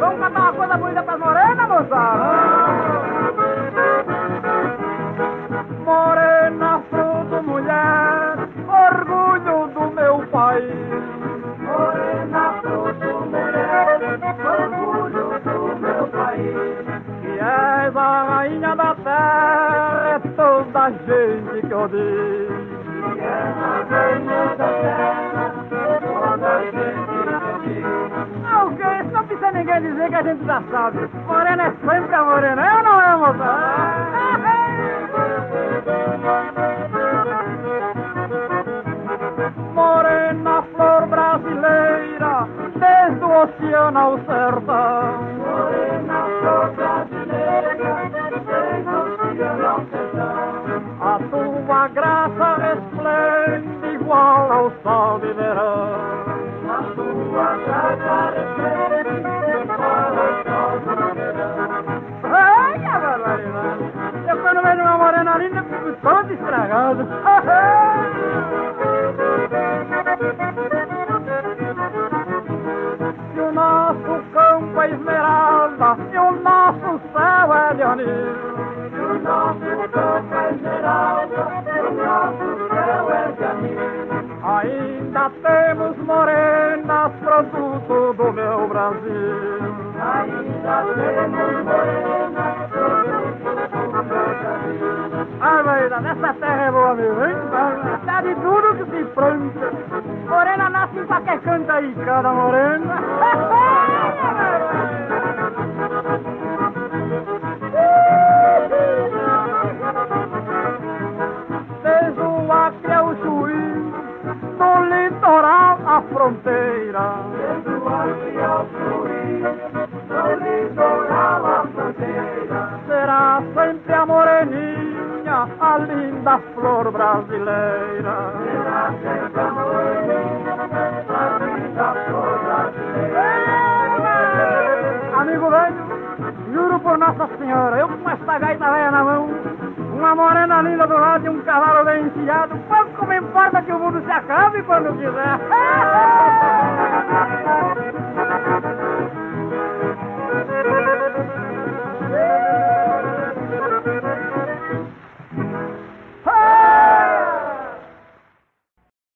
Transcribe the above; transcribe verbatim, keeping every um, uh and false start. Vamos cantar uma coisa bonita pra morena, moçada? Morena, fruto, mulher, orgulho do meu país. Morena, fruto, mulher, orgulho do meu país. Que és a rainha da terra, é toda a gente que eu diz. Que és a rainha da terra, é toda a gente que diz. Alguém, não precisa ninguém dizer que a gente já sabe. Morena é sempre a morena, eu não é, moça? Morena, flor brasileira, desde o oceano ao sertão. Morena, flor brasileira, desde o oceano ao sertão. A tua graça resplende igual ao sol de verão. A tua graça resplende igual ao sol de verão. Ai, a barbaridade! Eu quando vejo uma morena linda, fico todo estragado. É esmeralda e o nosso céu é leonino. E o nosso campo é esmeralda e o nosso céu é leonino. Ainda temos morenas, produto do meu Brasil. Ainda temos morenas, produto do meu Brasil. Ah, Maíra, nessa terra é boa, meu, hein? Tá de duro que se planta. Morena nasce em qualquer canto aí, cada morena. Fronteira, desde o Acre ao Chuí, do litoral à fronteira, será sempre a moreninha, a linda flor brasileira. Será sempre a moreninha, a linda flor brasileira. Amigo velho, juro por Nossa Senhora, eu com essa gaita velha na mão, uma morena linda do lado e um cavalo bem enfiado, pouco me importa que o mundo se acabe quando quiser.